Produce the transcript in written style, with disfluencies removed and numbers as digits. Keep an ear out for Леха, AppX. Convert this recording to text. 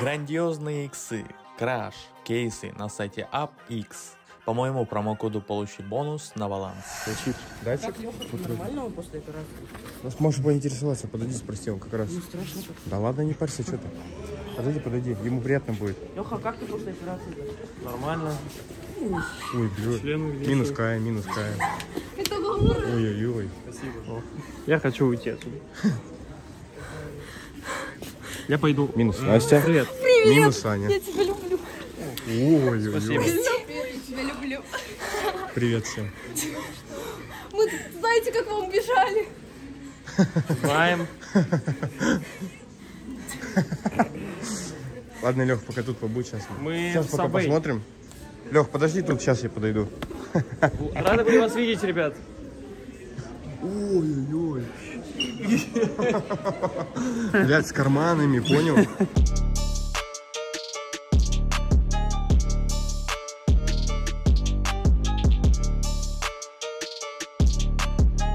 Грандиозные иксы, краш, кейсы на сайте AppX. По моему промокоду получи бонус на баланс. Значит, дальше. Нормального после этого раз. Можешь поинтересоваться, подойди, спроси его как раз. Не страшно. Да ладно, не парься, что ты. Подойди, ему приятно будет. Леха, как ты после операции? Нормально. Ой, блядь. Минус кая. Это было. Ой-ой-ой. Спасибо. Я хочу уйти отсюда. Я пойду. Минус Настя. Привет. Минус Аня. Я тебя люблю. Ой-ой-ой. Спасибо. Я тебя люблю. Привет всем. Мы знаете, как вам бежали? Знаем. Ладно, Лех, пока тут побудь сейчас. Сейчас пока посмотрим. Лех, подожди тут, сейчас я подойду. Рады были вас видеть, ребят. Ой-ой-ой. Блядь, с карманами, понял?